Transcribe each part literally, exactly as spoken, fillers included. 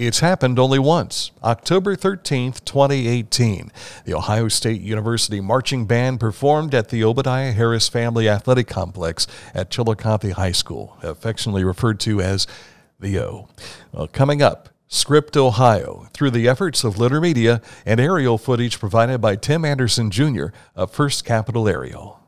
It's happened only once, October thirteenth, twenty eighteen. The Ohio State University Marching Band performed at the Obadiah Harris Family Athletic Complex at Chillicothe High School, affectionately referred to as the O. Well, coming up, Script Ohio, through the efforts of Litter Media and aerial footage provided by Tim Anderson Junior of First Capital Aerial.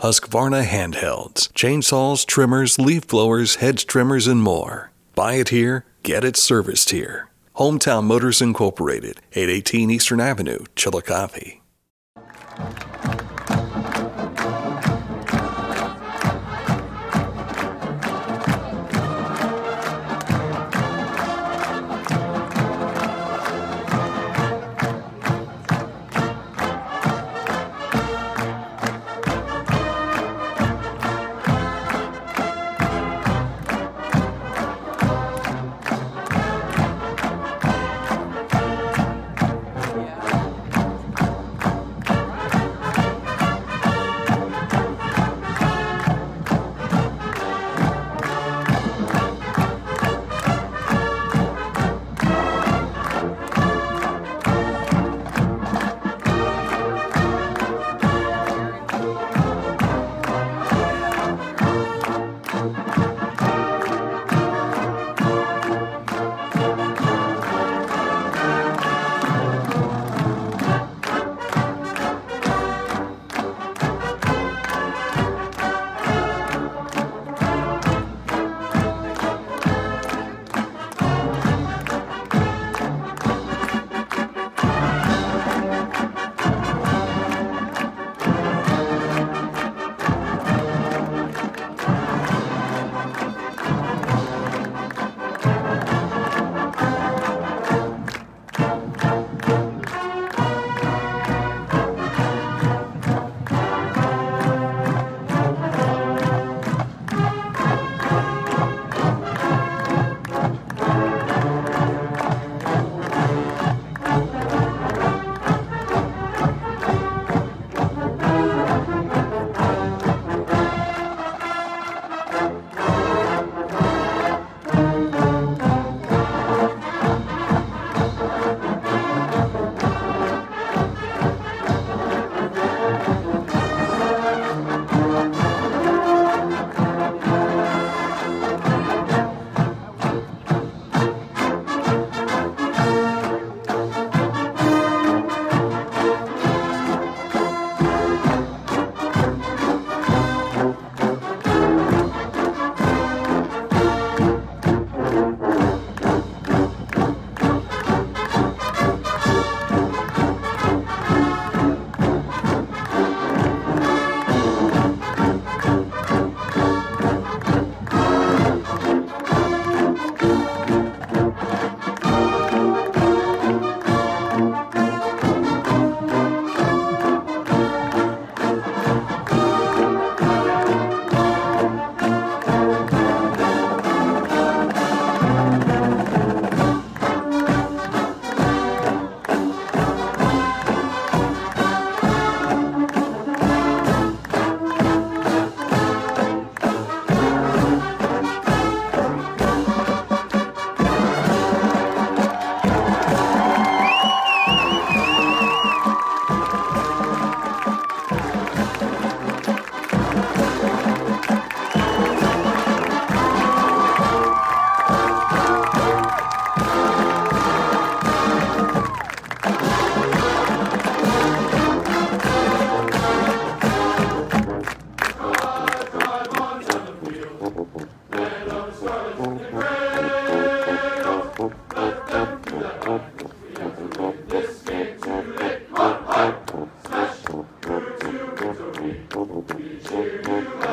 Husqvarna handhelds, chainsaws, trimmers, leaf blowers, hedge trimmers, and more. Buy it here. Get it serviced here. Hometown Motors Incorporated, eight eighteen Eastern Avenue, Chillicothe. Boop, boop, boop.